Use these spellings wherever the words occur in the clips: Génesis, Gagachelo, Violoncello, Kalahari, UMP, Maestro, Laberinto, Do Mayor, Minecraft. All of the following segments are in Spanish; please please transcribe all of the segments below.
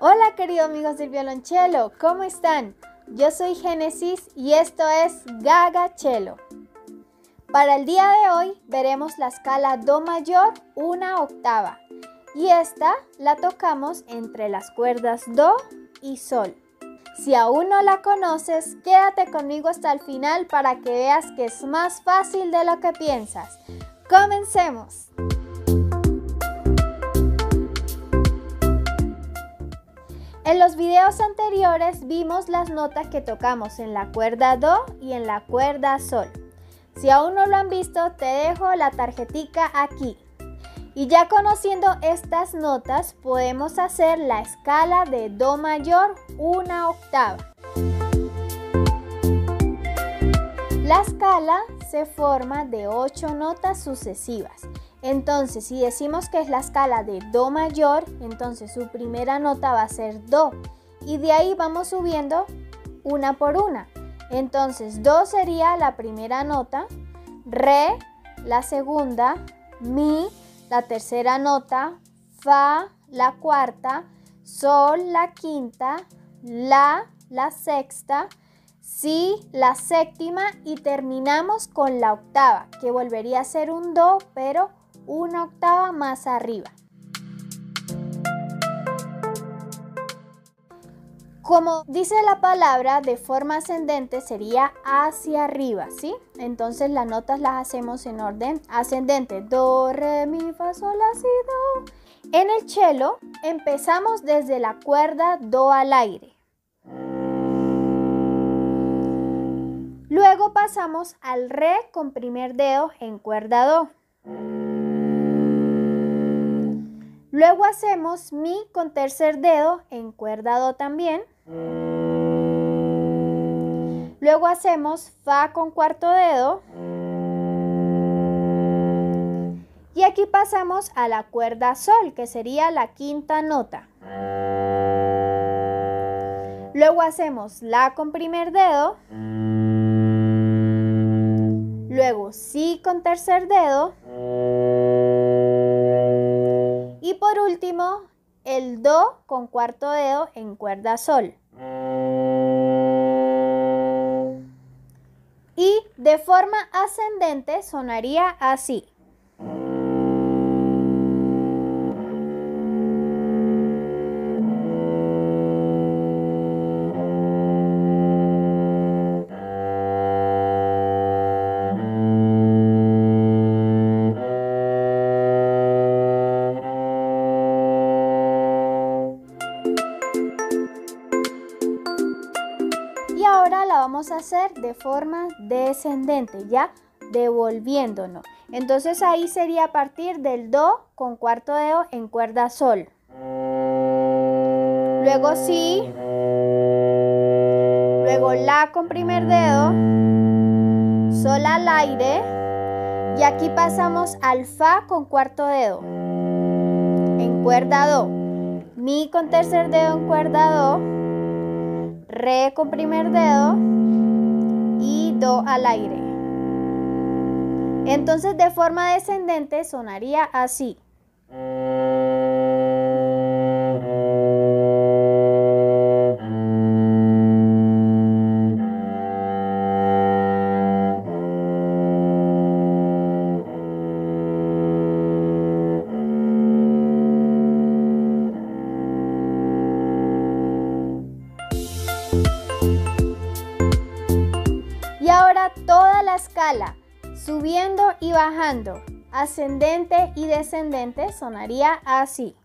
Hola queridos amigos del violonchelo, ¿cómo están? Yo soy Génesis y esto es Gagachelo. Para el día de hoy veremos la escala Do mayor, una octava, y esta la tocamos entre las cuerdas Do y Sol. Si aún no la conoces, quédate conmigo hasta el final para que veas que es más fácil de lo que piensas. ¡Comencemos! En los videos anteriores vimos las notas que tocamos en la cuerda Do y en la cuerda Sol. Si aún no lo han visto, te dejo la tarjetica aquí. Y ya conociendo estas notas, podemos hacer la escala de Do mayor, una octava. La escala se forma de 8 notas sucesivas. Entonces, si decimos que es la escala de Do mayor, entonces su primera nota va a ser Do. Y de ahí vamos subiendo una por una. Entonces, Do sería la primera nota, Re, la segunda, Mi, la tercera nota, Fa, la cuarta, Sol, la quinta, La sexta, Si, la séptima y terminamos con la octava, que volvería a ser un Do, pero una octava más arriba. Como dice la palabra, de forma ascendente sería hacia arriba, ¿sí? Entonces las notas las hacemos en orden ascendente. Do, re, mi, fa, sol, la, si, do. En el cello empezamos desde la cuerda Do al aire. Luego pasamos al Re con primer dedo en cuerda Do. Luego hacemos Mi con tercer dedo en cuerda Do también. Luego hacemos Fa con cuarto dedo. Y aquí pasamos a la cuerda Sol, que sería la quinta nota. Luego hacemos La con primer dedo. Luego Si con tercer dedo. Y por último, el Do con cuarto dedo en cuerda Sol. Y de forma ascendente sonaría así. Vamos a hacer de forma descendente, ya devolviéndonos. Entonces ahí sería a partir del Do con cuarto dedo en cuerda Sol. Luego Si. Luego La con primer dedo. Sol al aire. Y aquí pasamos al Fa con cuarto dedo en cuerda Do. Mi con tercer dedo en cuerda Do. Re con primer dedo y Do al aire. Entonces de forma descendente sonaría así. Escala, subiendo y bajando, ascendente y descendente, sonaría así.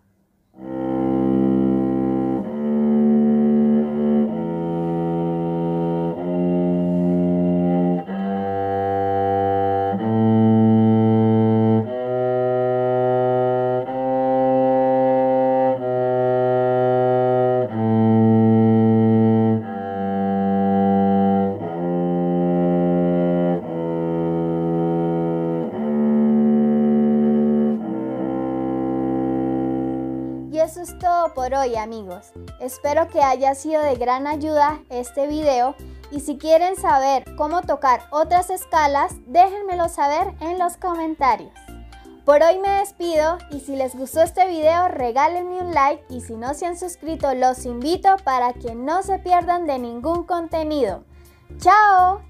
Eso es todo por hoy, amigos. Espero que haya sido de gran ayuda este video y si quieren saber cómo tocar otras escalas, déjenmelo saber en los comentarios. Por hoy me despido y si les gustó este video regálenme un like y si no se han suscrito los invito para que no se pierdan de ningún contenido. ¡Chao!